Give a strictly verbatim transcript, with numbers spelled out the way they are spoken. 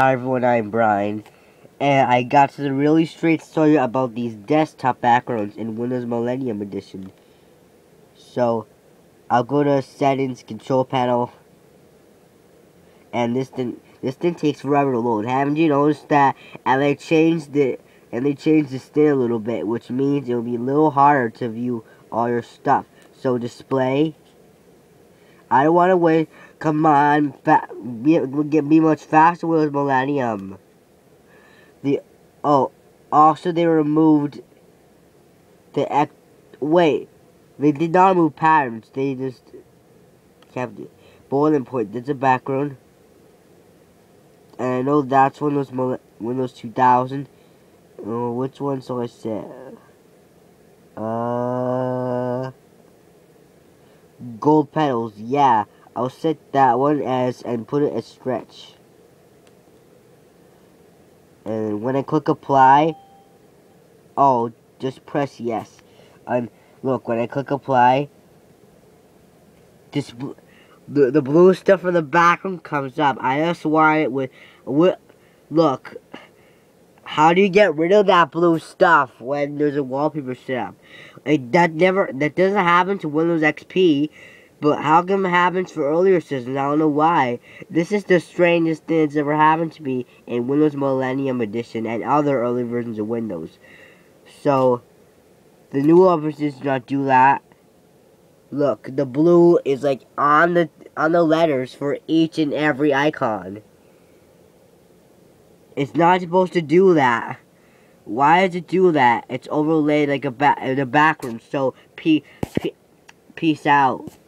Hi everyone, I'm Brian, and I got to the really straight story about these desktop backgrounds in Windows Millennium Edition. So, I'll go to Settings, Control Panel, and this thing this thing takes forever to load. Haven't you noticed that? And they changed the and they changed the state a little bit, which means it'll be a little harder to view all your stuff. So display. I don't want to wait. Come on, fa be, be, be much faster with Millennium. The oh, also they removed the ex wait. They did not remove patterns. They just kept it. Boiling point. That's a background, and I know that's Windows Windows two thousand. Oh, which one? So I said, uh, gold petals. Yeah. I'll set that one as and put it as stretch. And when I click apply, oh, just press yes. And look, when I click apply, this the the blue stuff in the background comes up. I just want it with, with look. How do you get rid of that blue stuff when there's a wallpaper set up? Like, that never that doesn't happen to Windows X P. But how come it happens for earlier systems? I don't know why. This is the strangest thing that's ever happened to me in Windows Millennium Edition and other early versions of Windows. So, the new offices do not do that. Look, the blue is like on the on the letters for each and every icon. It's not supposed to do that. Why does it do that? It's overlaid like a ba in the background. So, pe pe peace out.